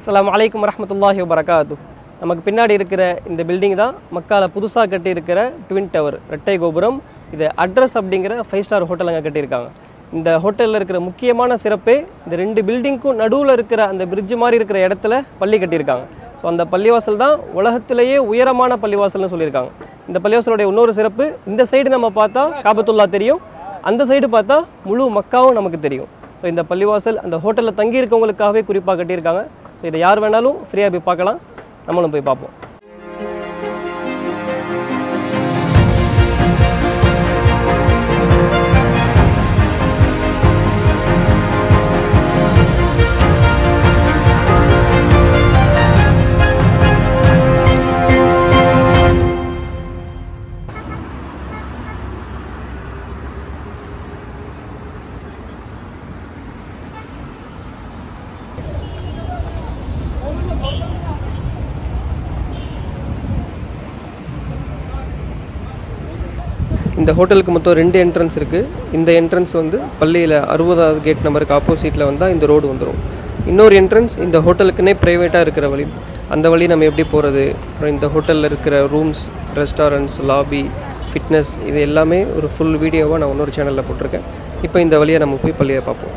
السلام عليكم ورحمة الله وبركاته. நமக்கு பின்னாடி இருக்கிற இந்த பில்டிங் தான் மக்கால புதுசா கட்டி இருக்கிற ட்வின் டவர் ரெட்டை கோபுரம். இது அட்ரஸ் அப்படிங்கற 5 ஸ்டார் ஹோட்டல்ல கட்டி இருக்காங்க. இந்த ஹோட்டல்ல இருக்கிற முக்கியமான சிறப்பு இந்த ரெண்டு பில்டிங்க்கும் நடுவுல இருக்கிற அந்த bridge மாதிரி இருக்கிற இடத்துல பள்ளி கட்டி இருக்காங்க. சோ அந்த பள்ளிவாசல் தான் உலகத்திலேயே உயரமான பள்ளிவாசல்னு சொல்லிருக்காங்க. இந்த பள்ளிவாசலோட இன்னொரு சிறப்பு இந்த சைடு நம்ம பார்த்தா காபத்துல்லா தெரியும். அந்த சைடு பார்த்தா முழு மக்காவும் நமக்கு தெரியும். சோ இந்த பள்ளிவாசல் அந்த ஹோட்டல்ல தங்கி இருக்கவங்களுக்காகவே குறிப்பா கட்டி இருக்காங்க. சோ இத யார் வேணாலும் ஃப்ரீயா போய் பார்க்கலாம். நம்மளும் போய் பார்ப்போம். இந்த ஹோட்டலுக்கு மொத்தம் ரெண்டு என்ட்ரன்ஸ் இருக்கு. இந்த என்ட்ரன்ஸ் வந்து பள்ளியில 60வது கேட் நம்பருக்கு ஆப்போசிட்ல வந்தா இந்த ரோடு வந்துரும். இன்னொரு என்ட்ரன்ஸ் இந்த ஹோட்டலுக்குனே பிரைவேட்டா இருக்கிற வழி. அந்த வழி நம்ம எப்படி போறது? அப்புறம் இந்த ஹோட்டல்ல இருக்கிற ரூம்ஸ், ரெஸ்டாரன்ட்ஸ், லாபி, ஃபிட்னஸ் இது எல்லாமே ஒரு ফুল வீடியோவா நான் இன்னொரு சேனல்ல போட்டுருக்கேன். இப்போ இந்த வழியை நம்ம போய் பள்ளியை பாப்போம்.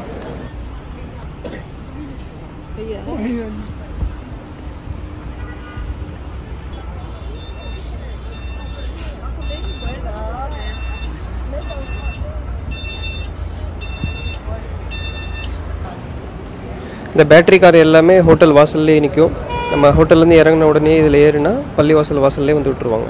இந்த பேட்டரி கார் எல்லாமே ஹோட்டல் வாசல்லே நிக்கும். நம்ம ஹோட்டல்ல இருந்து இறங்கின உடனே இதுல ஏறினா பள்ளி வாசல் வாசல்லே வந்து விட்டுருவாங்க.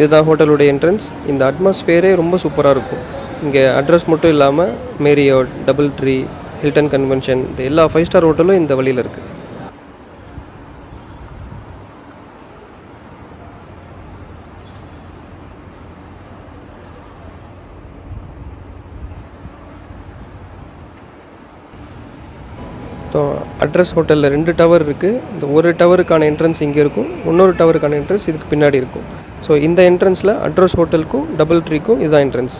இதுதான் ஹோட்டலோட என்ட்ரன்ஸ். இந்த அட்மாஸ்பியரே ரொம்ப சூப்பரா இருக்கும். இங்க அட்ரஸ் மட்டும் இல்லாம Marriott, double tree, Hilton convention இந்த எல்லா 5 ஸ்டார் ஹோட்டலும் இந்த வழியில இருக்கு. அட்ரஸ் ஹோட்டல்ல ரெண்டு டவர் இருக்கு. இந்த ஒரு டவருக்கான என்ட்ரன்ஸ் இங்க இருக்கும். இன்னொரு டவருக்கான என்ட்ரன்ஸ் இதுக்கு பின்னாடி இருக்கும். சோ இந்த என்ட்ரன்ஸ்ல அட்ரஸ் ஹோட்டலுக்கும் டபுள் ட்ரீக்கும் இதுதான் என்ட்ரன்ஸ்.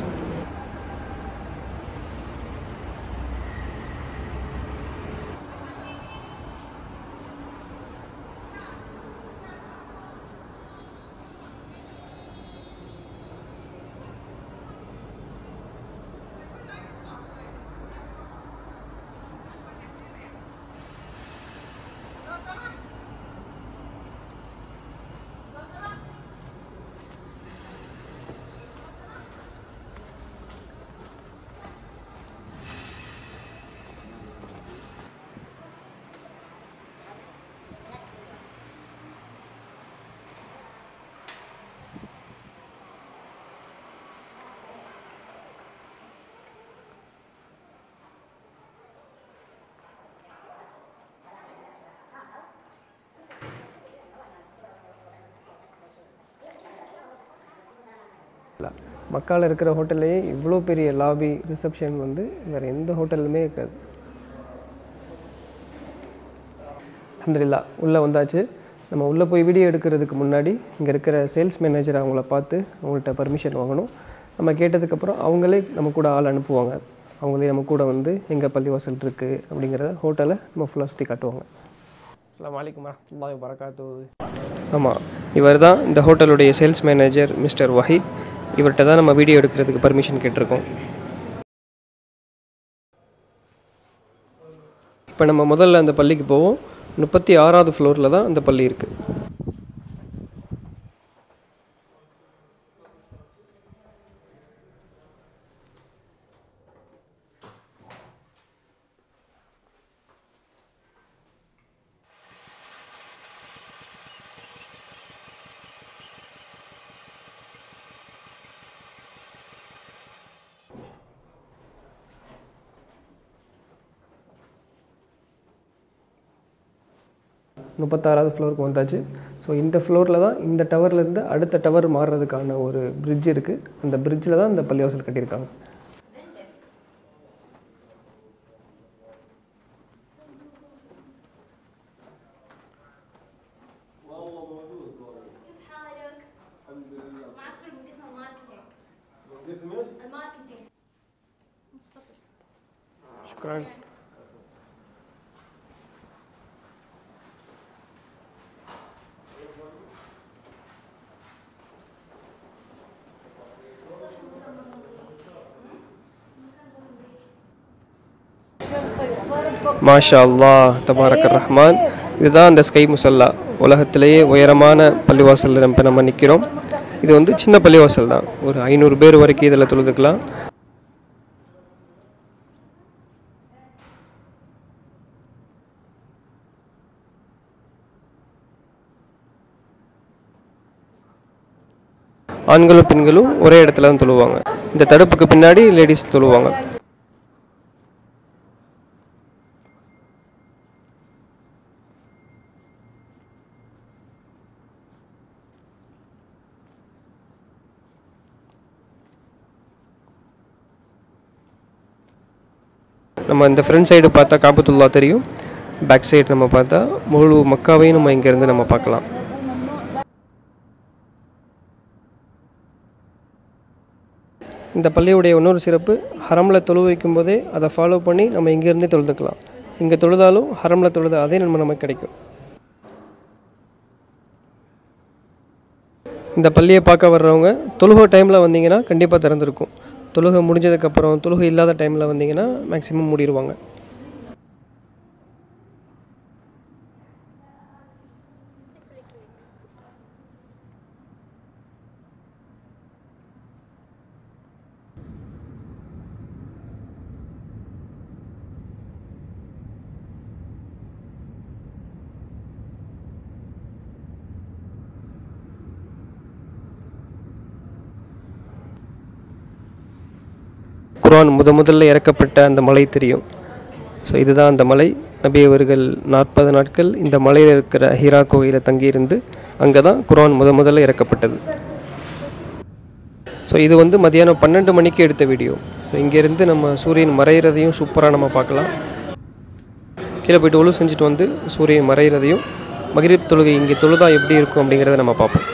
மக்கால இருக்கிற ஹோட்டல்லையே இவ்வளோ பெரிய லாபி, ரிசப்ஷன் வந்து வேற எந்த ஹோட்டலுமே இருக்காது. அல்ஹம்துலில்லாஹ் உள்ளே வந்தாச்சு. நம்ம உள்ளே போய் வீடியோ எடுக்கிறதுக்கு முன்னாடி இங்கே இருக்கிற சேல்ஸ் மேனேஜர் அவங்கள பார்த்து அவங்கள்ட்ட பர்மிஷன் வாங்கணும். நம்ம கேட்டதுக்கப்புறம் அவங்களே நம்ம கூட ஆள் அனுப்புவாங்க. அவங்களே நம்ம கூட வந்து எங்கே பள்ளிவாசல் இருக்குது அப்படிங்கிற ஹோட்டலை நம்ம ஃபுல்லாக சுற்றி காட்டுவாங்க. அஸ்ஸலாமு அலைக்கும் வரஹ்மத்துல்லாஹி வபரகாத்துஹு. ஆமாம், இவர் தான் இந்த ஹோட்டலுடைய சேல்ஸ் மேனேஜர் மிஸ்டர் வஹீத். இவர்கிட்ட தான் நம்ம வீடியோ எடுக்கிறதுக்கு பர்மிஷன் கேட்டிருக்கோம். இப்போ நம்ம முதல்ல அந்த பள்ளிக்கு போவோம். 36வது ஃப்ளோரில் தான் அந்த பள்ளி இருக்கு. முப்பத்தாறாவது ஃப்ளோருக்கு வந்தாச்சு. ஸோ இந்த ஃப்ளோரில் தான் இந்த டவர்லேருந்து அடுத்த டவர் மாறுறதுக்கான ஒரு பிரிட்ஜ் இருக்குது. அந்த பிரிட்ஜில் தான் இந்த பள்ளிவாசல் கட்டியிருக்காங்க. شكرا. மாஷா அல்லாஹ் தபாரக் ரஹ்மான். இதுதான் அந்த ஸ்கை முசல்லா, உலகத்திலேயே உயரமான பள்ளிவாசல் நம்ம நம்ம நிற்கிறோம். இது வந்து சின்ன பள்ளிவாசல் தான், ஒரு 500 பேர் வரைக்கும் இதில் தொழுதுக்கலாம். ஆண்களும் பெண்களும் ஒரே இடத்துல தான் தொழுவாங்க. இந்த தடுப்புக்கு பின்னாடி லேடிஸ் தொழுவாங்க. நம்ம இந்த ஃப்ரண்ட் சைடு பார்த்தா காபத்துல்லா தெரியும், பேக் சைடு நம்ம பார்த்தா முழு மக்காவையும் நம்ம இங்கேருந்து நம்ம பார்க்கலாம். இந்த பள்ளியுடைய இன்னொரு சிறப்பு, ஹரமில் தொழு வைக்கும் போதே அதை ஃபாலோ பண்ணி நம்ம இங்கேருந்தே தொழுதுக்கலாம். இங்கே தொழுதாலும் ஹரமில் தொழுத அதே நம்ம நமக்கு கிடைக்கும். இந்த பள்ளியை பார்க்க வர்றவங்க தொழுகை டைமில் வந்தீங்கன்னா கண்டிப்பாக திறந்துருக்கும். தொழுகை முடிஞ்சதுக்கப்புறம் தொழுகை இல்லாத டைமில் வந்தீங்கன்னா மேக்ஸிமம் மூடிடுவாங்க. குர்ஆன் முதல்ல இறக்கப்பட்ட அந்த மலை தெரியும். ஸோ இதுதான் அந்த மலை. நபி அவர்கள் 40 நாட்கள் இந்த மலையில் இருக்கிற ஹீரா கோயிலில் தங்கியிருந்து அங்கே தான் குர்ஆன் முதல்ல இறக்கப்பட்டது. ஸோ இது வந்து மதியானம் 12 மணிக்கு எடுத்த வீடியோ. ஸோ இங்கேருந்து நம்ம சூரியன் மறைகிறதையும் சூப்பராக நம்ம பார்க்கலாம். கீழே போய்ட்டு ஒழு செஞ்சுட்டு வந்து சூரியன் மறைகிறதையும் மக்ரிப் தொழுகை இங்கே தொழுதா எப்படி இருக்கும் அப்படிங்கிறத நம்ம பார்ப்போம்.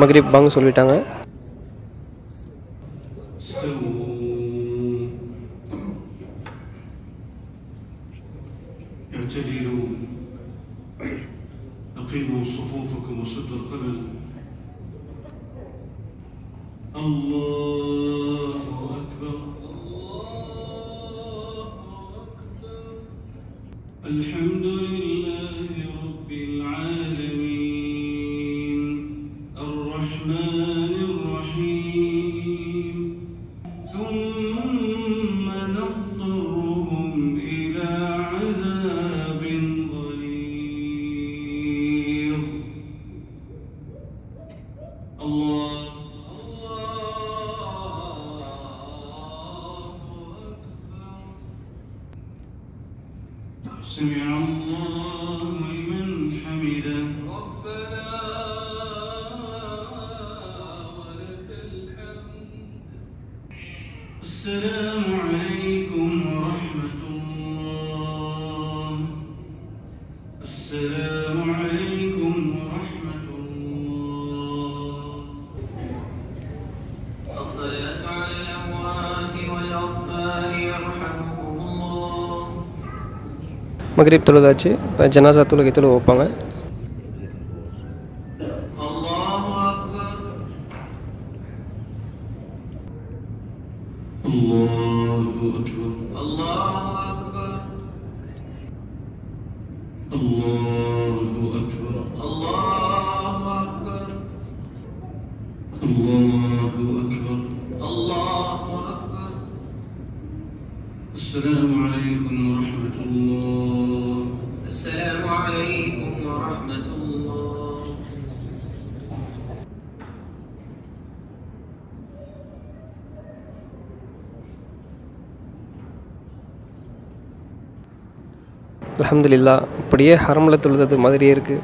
மக்ரிப் பாங்கு சொல்லிட்டாங்க. السلام عليكم ورحمة الله. السلام عليكم ورحمة الله. الصلاة على الأموات والأطفال يرحمكم الله. مغرب تلوداتشي جنازة تلوكي تلو وبانغ. السلام عليكم ورحمة الله. السلام عليكم ورحمة الله. الحمد لله. இப்படியே ஹரம்ல தொழுது மாதிரியே இருக்கு.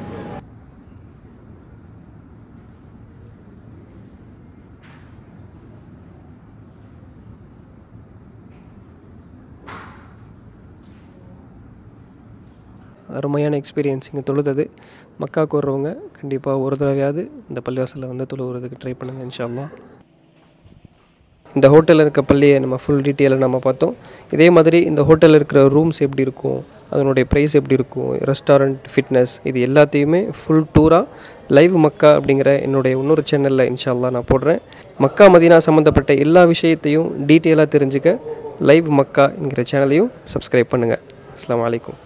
அருமையான எக்ஸ்பீரியன்ஸ் இங்கே தொழுதது. மக்காவுக்கு வர்றவங்க கண்டிப்பாக ஒரு தடவையாவது இந்த பள்ளிவாசலில் வந்து தொழுகிறதுக்கு ட்ரை பண்ணுங்கள் இன்ஷா அல்லாஹ். இந்த ஹோட்டலில் இருக்க பள்ளியை நம்ம ஃபுல் டீட்டெயிலாக நம்ம பார்த்தோம். இதே மாதிரி இந்த ஹோட்டலில் இருக்கிற ரூம்ஸ் எப்படி இருக்கும், அதனுடைய ப்ரைஸ் எப்படி இருக்கும், ரெஸ்டாரண்ட், ஃபிட்னஸ், இது எல்லாத்தையுமே ஃபுல் டூராக லைவ் மக்கா அப்படிங்கிற என்னுடைய இன்னொரு சேனலில் இன்ஷா அல்லாஹ் நான் போடுறேன். மக்கா மதினா சம்மந்தப்பட்ட எல்லா விஷயத்தையும் டீட்டெயிலாக தெரிஞ்சுக்க லைவ் மக்கா என்கிற சேனலையும் சப்ஸ்கிரைப் பண்ணுங்கள். அஸ்ஸலாமு அலைக்கும்.